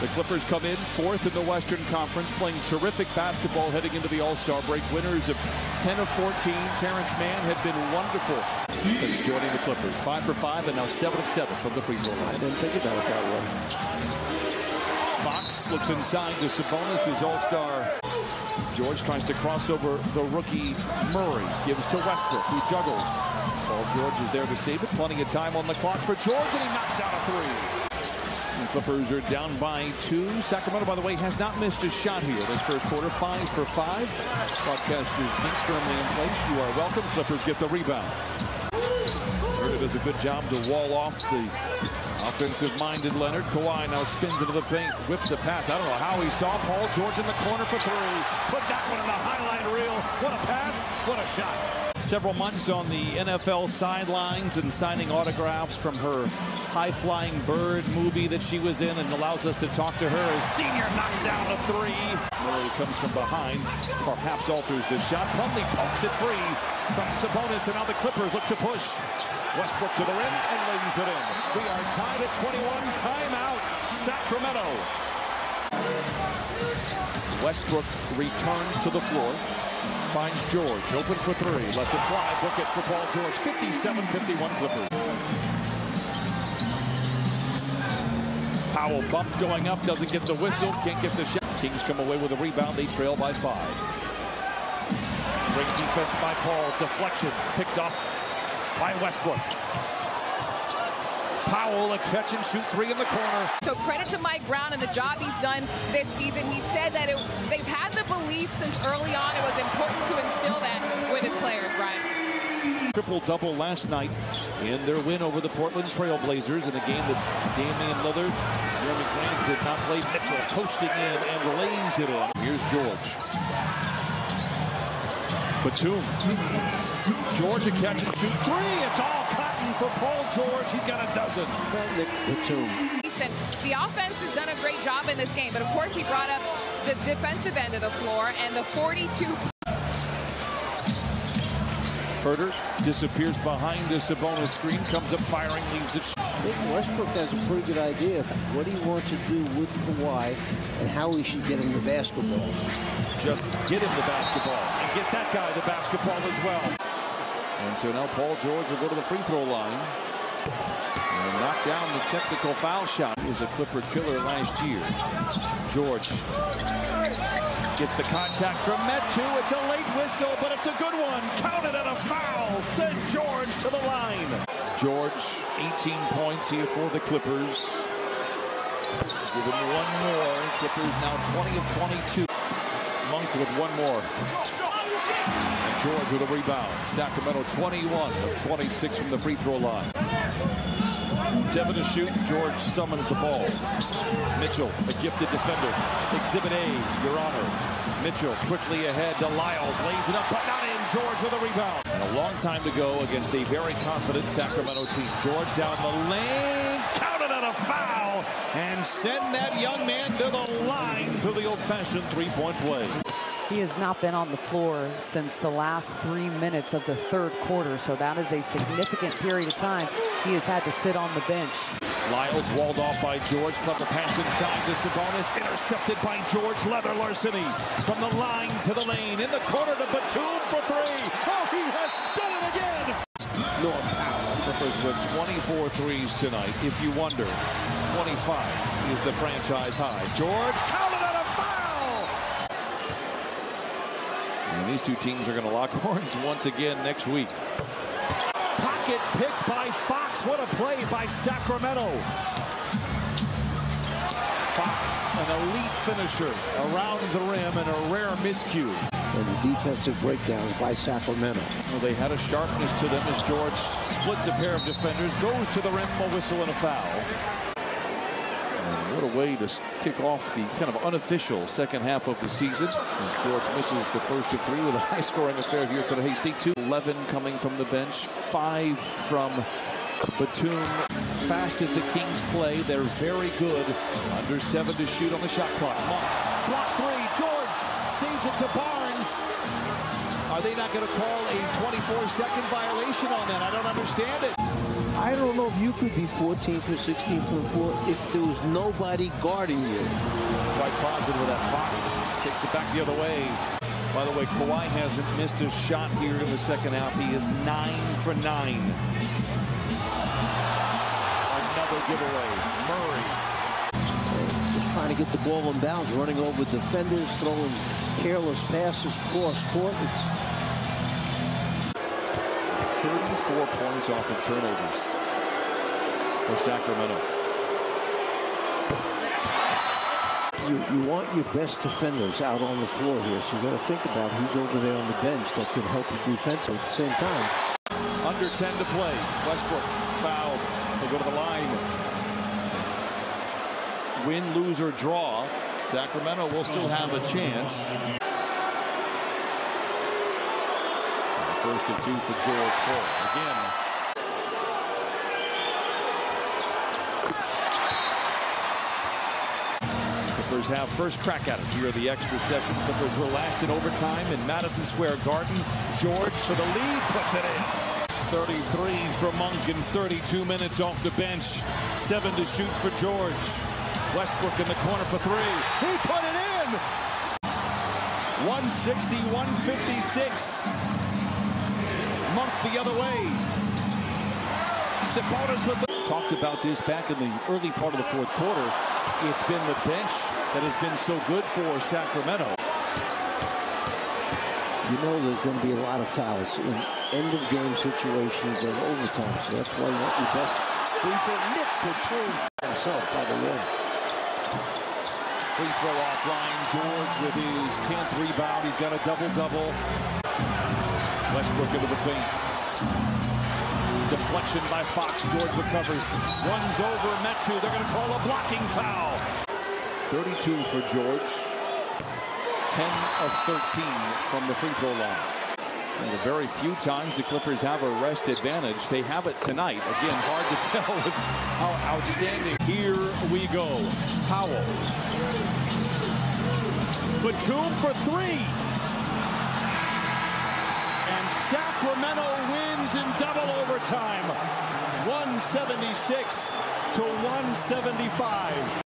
The Clippers come in fourth in the Western Conference, playing terrific basketball heading into the All-Star Break. Winners of 10 of 14. Terrence Mann had been wonderful since joining the Clippers. 5 for 5 and now 7 of 7 from the free throw line. I didn't think about it that way. Fox looks inside to Sabonis, his All-Star. George tries to cross over the rookie Murray. Gives to Westbrook, who juggles. Paul George is there to save it. Plenty of time on the clock for George, and he knocks down a three. The Clippers are down by 2. Sacramento, by the way, has not missed a shot here this first quarter. 5 for 5. Broadcasters, Kings firmly in place. You are welcome. Clippers get the rebound. Herta does a good job to wall off the offensive-minded Leonard. Kawhi now spins into the paint, whips a pass. I don't know how he saw Paul George in the corner for 3. Put that one in the highlight reel. What a pass. What a shot. Several months on the NFL sidelines and signing autographs from her High-Flying Bird movie that she was in, and allows us to talk to her as Senior knocks down a 3. Murray comes from behind, perhaps alters the shot. Plumlee pokes it free from Sabonis, and now the Clippers look to push. Westbrook to the rim and lays it in. We are tied at 21. Timeout, Sacramento. Westbrook returns to the floor. Finds George, open for 3. Lets it fly, book it for Paul George. 57-51 Clippers. Powell bumped going up, doesn't get the whistle, can't get the shot. Kings come away with a rebound, they trail by 5. Great defense by Paul, deflection picked off by Westbrook. Powell, a catch and shoot 3 in the corner. So credit to Mike Brown and the job he's done this season. He said that they've had the belief since early on it was important to instill that with his players, Brian. Triple-double last night in their win over the Portland Trail Blazers in a game that Damian Lillard, Jeremy Grant did not play. Mitchell coasting in and lays it in. Here's George. Batum. George a catch and shoot 3. It's all cotton for Paul George. He's got a dozen. Batum. The offense has done a great job in this game, but of course he brought up the defensive end of the floor and the 42. Herter disappears behind the Sabonis screen, comes up firing, leaves it. I think Westbrook has a pretty good idea of what he wants to do with Kawhi and how he should get him the basketball. Just get him the basketball and get that guy the basketball as well. And so now Paul George will go to the free throw line and knock down the technical foul shot. He was a Clipper killer last year. George gets the contact from Metu. It's a late whistle, but it's a good one. Counted at a foul. Sent George to the line. George, 18 points here for the Clippers. Give him one more. Clippers now 20 of 22. Monk with one more. And George with a rebound. Sacramento 21 of 26 from the free throw line. 7 to shoot. George summons the ball. Mitchell, a gifted defender. Exhibit A, Your Honor. Mitchell quickly ahead to Lyles. Lays it up, but not in. George with a rebound. And a long time to go against a very confident Sacramento team. George down the lane. Counted on a foul. And send that young man to the line for the old-fashioned three-point play. He has not been on the floor since the last 3 minutes of the third quarter, so that is a significant period of time he has had to sit on the bench. Lyles walled off by George. Clever pass inside to Sabonis. Intercepted by George. Leather Larceny from the line to the lane. In the corner to Batum for 3. Oh, he has done it again! Norman Powell Clippers with 24 threes tonight. If you wonder, 25 is the franchise high. George counted on a foul! And these two teams are going to lock horns once again next week. Pocket picked by Fox. What a play by Sacramento. Fox, an elite finisher around the rim and a rare miscue. And the defensive breakdowns by Sacramento. Well, they had a sharpness to them as George splits a pair of defenders, goes to the rim, a whistle and a foul. And what a way to kick off the kind of unofficial second half of the season. As George misses the first of 3 with a high-scoring affair here today. He's D2. 11 coming from the bench, 5 from Batum. Fast as the Kings play, they're very good. Under 7 to shoot on the shot clock. Monk, block 3, George saves it to Barnes. Are they not going to call a 24-second violation on that? I don't understand it. I don't know if you could be 14 for 16 from the floor if there was nobody guarding you. Quite positive with that. Fox takes it back the other way. By the way, Kawhi hasn't missed a shot here in the second half. He is 9 for 9. Another giveaway. Murray. Just trying to get the ball in bounds, running over defenders, throwing careless passes, cross court. 34 points off of turnovers for Sacramento. You want your best defenders out on the floor here, so you got to think about who's over there on the bench that can help you defensively at the same time. Under 10 to play. Westbrook fouled. They go to the line. Win, lose, or draw. Sacramento will still have a chance. First and two for George again. Clippers have first crack at it here in the extra session. Clippers were last in overtime in Madison Square Garden. George for the lead, puts it in. 33 for Monk in 32 minutes off the bench. 7 to shoot for George. Westbrook in the corner for 3. He put it in! 160, 156. Monk the other way. Sabonis with the... Talked about this back in the early part of the fourth quarter. It's been the bench that has been so good for Sacramento. You know there's going to be a lot of fouls in end-of-game situations and overtime, so that's why you want your best free throw. Nick between himself, by the way. Free throw offline. George with his 10th rebound. He's got a double-double. Westbrook into the paint. Deflection by Fox. George recovers. Runs over Metu. They're going to call a blocking foul. 32 for George. 10 of 13 from the free throw line. And the very few times the Clippers have a rest advantage, they have it tonight. Again, hard to tell with how outstanding. Here we go. Powell. Batum for 3. Sacramento wins in double overtime, 176 to 175.